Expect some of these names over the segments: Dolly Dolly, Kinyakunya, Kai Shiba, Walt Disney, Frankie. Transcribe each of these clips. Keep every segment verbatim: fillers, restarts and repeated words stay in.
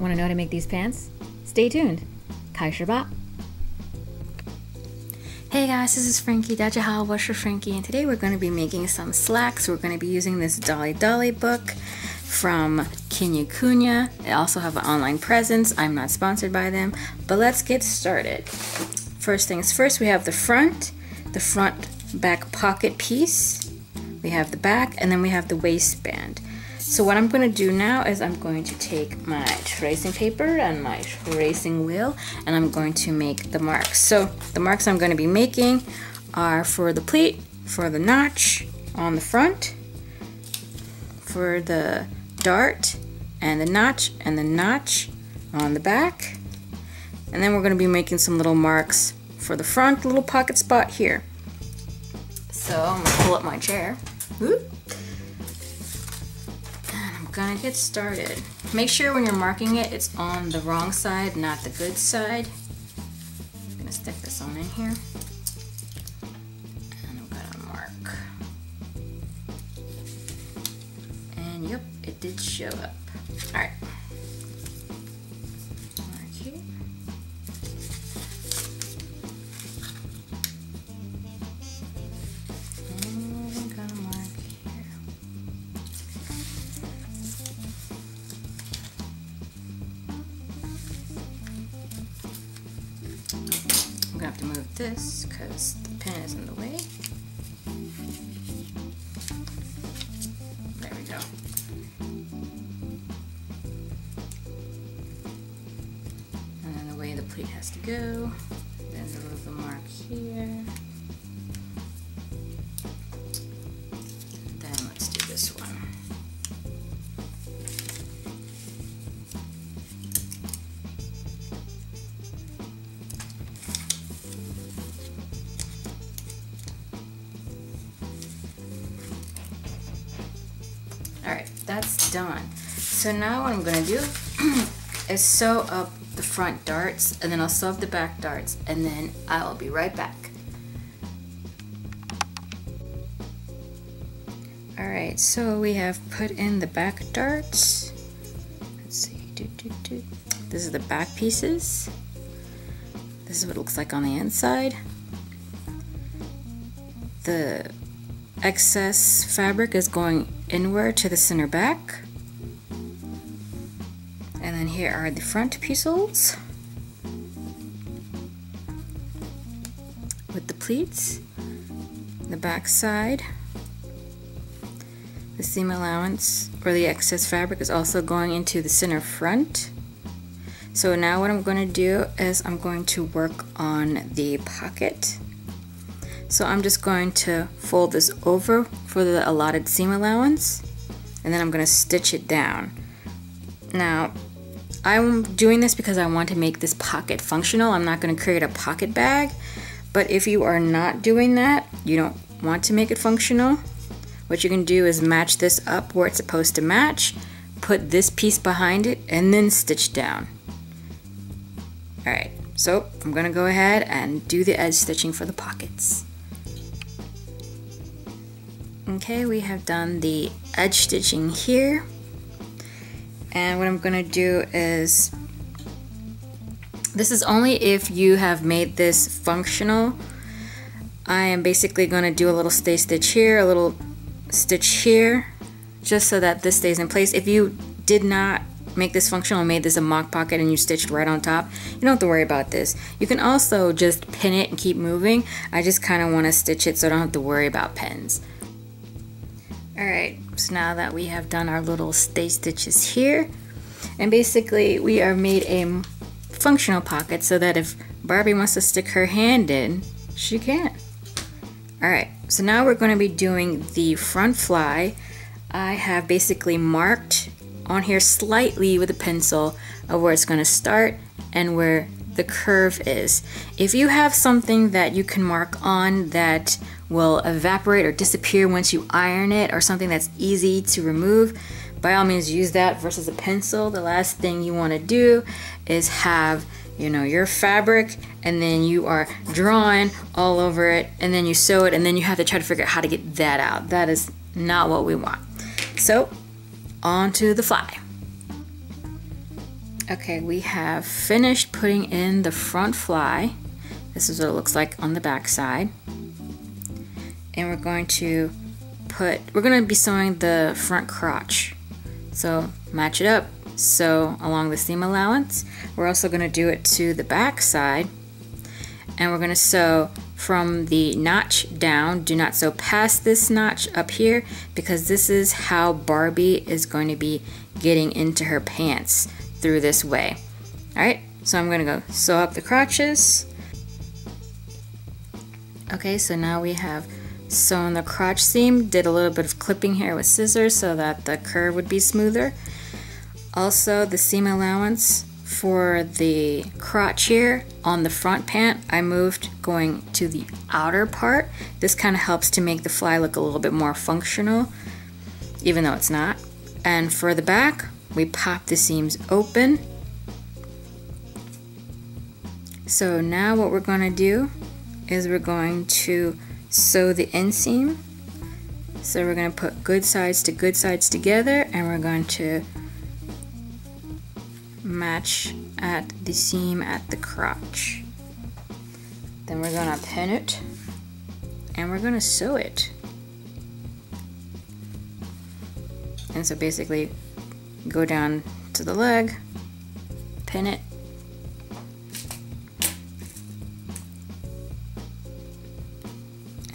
Want to know how to make these pants? Stay tuned. Kai Shiba. Hey guys, this is Frankie. 大家好，我是 Frankie, and today we're going to be making some slacks. We're going to be using this Dolly Dolly book from Kinyakunya. They also have an online presence. I'm not sponsored by them, but let's get started. First things first, we have the front, the front back pocket piece. We have the back, and then we have the waistband. So what I'm going to do now is I'm going to take my tracing paper and my tracing wheel, and I'm going to make the marks. So the marks I'm going to be making are for the pleat, for the notch on the front, for the dart and the notch and the notch on the back. And then we're going to be making some little marks for the front little pocket spot here. So I'm going to pull up my chair. Whoop. Gonna get started. Make sure when you're marking it, it's on the wrong side, not the good side. I'm gonna stick this on in here. And I'm gonna mark. And yep, it did show up. All right. Mark here. I have to move this because the pen is in the way. There we go. And then the way the pleat has to go. There's a little mark here. Then let's do this one. Alright, that's done. So now what I'm going to do is sew up the front darts, and then I'll sew up the back darts, and then I'll be right back. Alright, so we have put in the back darts. Let's see. Do, do, do. This is the back pieces. This is what it looks like on the inside. The excess fabric is going inward to the center back, and then here are the front pieces with the pleats, the back side. The seam allowance or the excess fabric is also going into the center front. So now what I'm going to do is I'm going to work on the pocket. So I'm just going to fold this over for the allotted seam allowance, and then I'm going to stitch it down. Now, I'm doing this because I want to make this pocket functional. I'm not going to create a pocket bag, but if you are not doing that, you don't want to make it functional, what you can do is match this up where it's supposed to match, put this piece behind it, and then stitch down. All right, so I'm going to go ahead and do the edge stitching for the pockets. Okay, we have done the edge stitching here, and what I'm going to do is, this is only if you have made this functional. I am basically going to do a little stay stitch here, a little stitch here, just so that this stays in place. If you did not make this functional and made this a mock pocket and you stitched right on top, you don't have to worry about this. You can also just pin it and keep moving. I just kind of want to stitch it so I don't have to worry about pins. Alright, so now that we have done our little stay stitches here, and basically we are made a functional pocket so that if Barbie wants to stick her hand in, she can. Alright, so now we're going to be doing the front fly. I have basically marked on here slightly with a pencil of where it's going to start and where the curve is. If you have something that you can mark on that will evaporate or disappear once you iron it, or something that's easy to remove, by all means use that versus a pencil. The last thing you want to do is have, you know, your fabric, and then you are drawing all over it, and then you sew it, and then you have to try to figure out how to get that out. That is not what we want. So on to the fly. Okay, we have finished putting in the front fly. This is what it looks like on the back side. And we're going to put, we're going to be sewing the front crotch. So match it up, sew along the seam allowance. We're also going to do it to the back side. And we're going to sew from the notch down. Do not sew past this notch up here, because this is how Barbie is going to be getting into her pants, through this way. Alright, so I'm gonna go sew up the crotches. Okay, so now we have sewn the crotch seam, did a little bit of clipping here with scissors so that the curve would be smoother. Also, the seam allowance for the crotch here on the front pant, I moved going to the outer part. This kind of helps to make the fly look a little bit more functional, even though it's not. And for the back, we pop the seams open. So now what we're going to do is we're going to sew the inseam. So we're going to put good sides to good sides together, and we're going to match at the seam at the crotch. Then we're going to pin it and we're going to sew it. And so basically go down to the leg, pin it,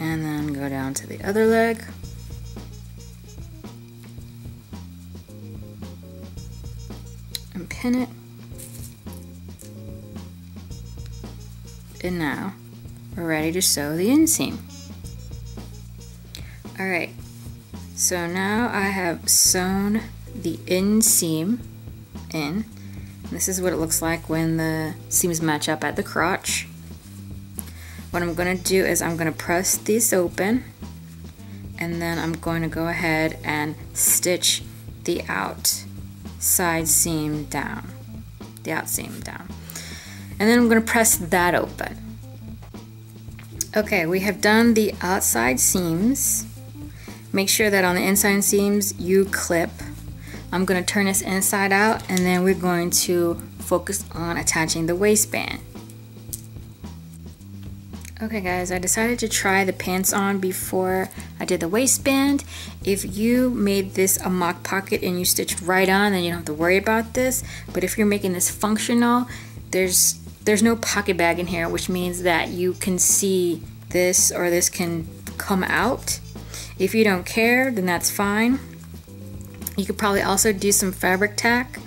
and then go down to the other leg, and pin it. And now we're ready to sew the inseam. All right, so now I have sewn the inseam in. This is what it looks like when the seams match up at the crotch. What I'm going to do is I'm going to press these open, and then I'm going to go ahead and stitch the outside seam down, the out seam down. And then I'm going to press that open. Okay, we have done the outside seams. Make sure that on the inside seams you clip. I'm going to turn this inside out, and then we're going to focus on attaching the waistband. Okay guys, I decided to try the pants on before I did the waistband. If you made this a mock pocket and you stitched right on, then you don't have to worry about this. But if you're making this functional, there's there's no pocket bag in here, which means that you can see this, or this can come out. If you don't care, then that's fine. You could probably also do some fabric tack,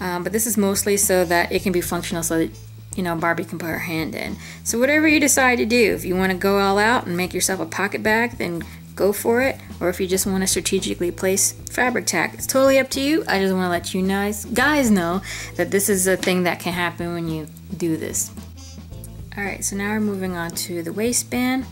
um, but this is mostly so that it can be functional, so that, you know, Barbie can put her hand in. So whatever you decide to do, if you want to go all out and make yourself a pocket bag, then go for it. Or if you just want to strategically place fabric tack, it's totally up to you. I just want to let you guys guys know that this is a thing that can happen when you do this. Alright, so now we're moving on to the waistband.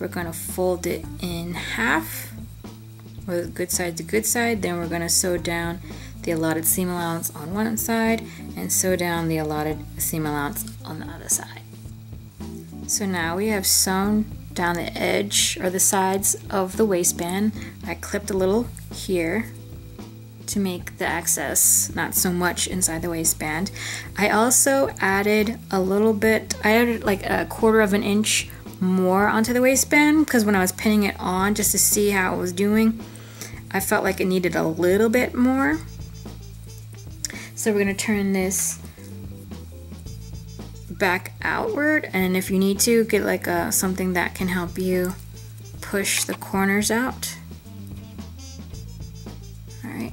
We're going to fold it in half, with good side to good side. Then we're going to sew down the allotted seam allowance on one side and sew down the allotted seam allowance on the other side. So now we have sewn down the edge, or the sides of the waistband. I clipped a little here to make the excess not so much inside the waistband. I also added a little bit, I added like a quarter of an inch more onto the waistband, because when I was pinning it on just to see how it was doing, I felt like it needed a little bit more. So we're going to turn this back outward, and if you need to, get like a, something that can help you push the corners out. Alright,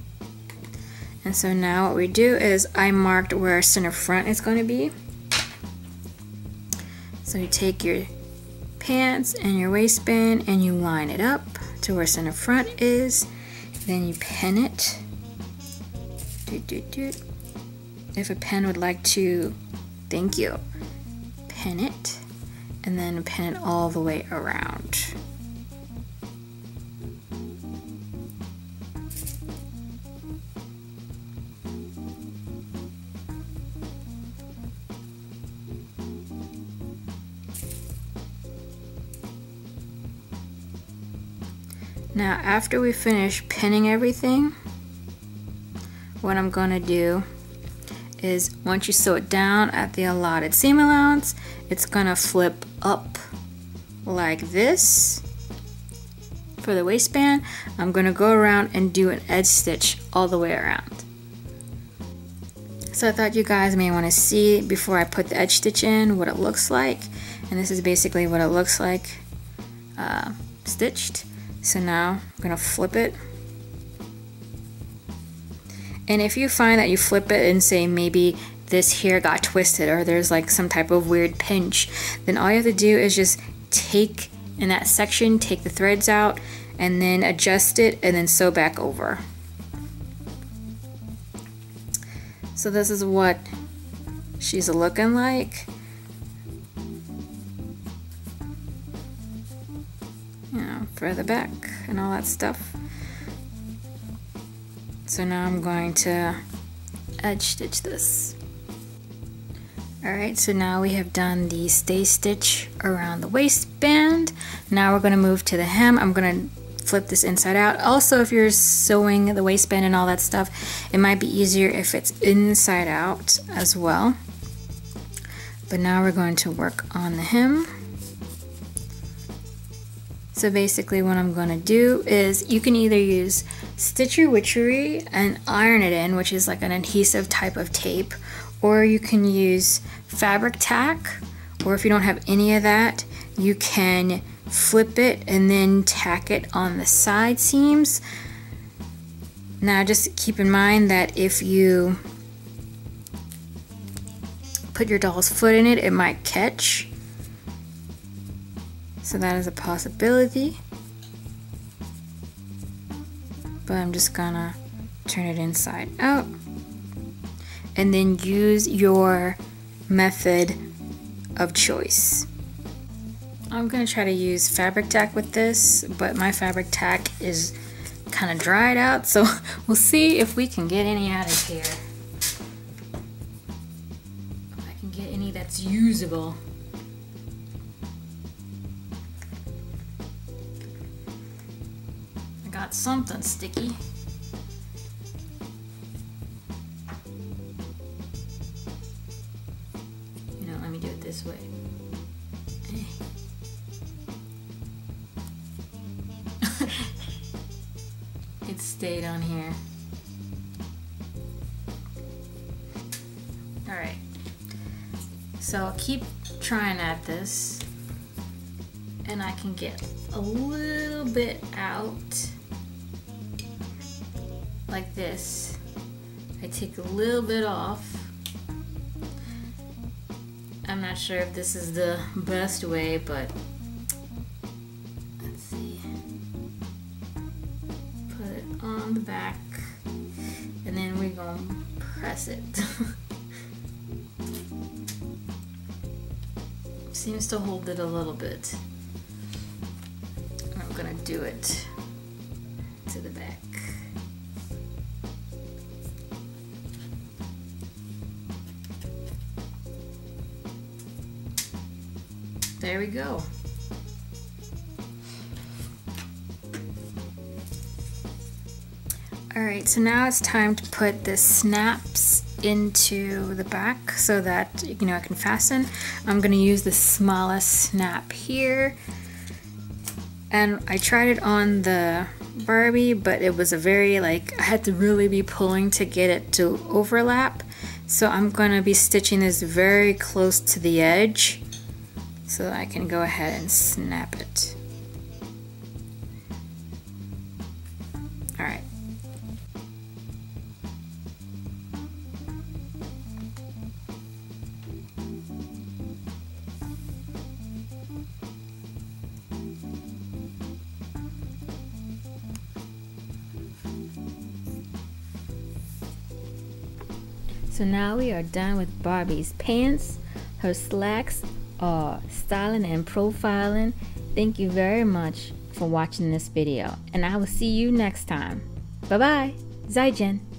and so now what we do is I marked where our center front is going to be. So you take your pants and your waistband and you line it up to where center front is, then you pin it. Doot, doot, doot. If a pen would like to, thank you, pin it, and then pin it all the way around. Now after we finish pinning everything, what I'm going to do is once you sew it down at the allotted seam allowance, it's gonna flip up like this for the waistband. I'm gonna go around and do an edge stitch all the way around. So I thought you guys may want to see before I put the edge stitch in what it looks like, and this is basically what it looks like uh, stitched. So now I'm gonna flip it. And if you find that you flip it and say maybe this here got twisted or there's like some type of weird pinch, then all you have to do is just take in that section, take the threads out, and then adjust it and then sew back over. So this is what she's looking like. You know, further back and all that stuff. So now I'm going to edge stitch this. Alright, so now we have done the stay stitch around the waistband. Now we're going to move to the hem. I'm going to flip this inside out. Also, if you're sewing the waistband and all that stuff, it might be easier if it's inside out as well. But now we're going to work on the hem. So basically what I'm going to do is you can either use Stitcher Witchery and iron it in, which is like an adhesive type of tape, or you can use fabric tack, or if you don't have any of that, you can flip it and then tack it on the side seams. Now just keep in mind that if you put your doll's foot in it, it might catch. So that is a possibility. But I'm just gonna turn it inside out and then use your method of choice. I'm gonna try to use fabric tack with this, but my fabric tack is kind of dried out, so we'll see if we can get any out of here. If I can get any that's usable. Got something sticky. You know, let me do it this way. It stayed on here. All right. So I'll keep trying at this, and I can get a little bit out. Like this. I take a little bit off. I'm not sure if this is the best way, but let's see. Put it on the back and then we're gonna press it. Seems to hold it a little bit. I'm gonna do it to the back. There we go. Alright, so now it's time to put the snaps into the back so that, you know, I can fasten. I'm going to use the smallest snap here. And I tried it on the Barbie, but it was a very, like, I had to really be pulling to get it to overlap. So I'm going to be stitching this very close to the edge, so that I can go ahead and snap it. All right. So now we are done with Barbie's pants, her slacks, Uh, styling and profiling. Thank you very much for watching this video, and I will see you next time. Bye bye. Zaijian.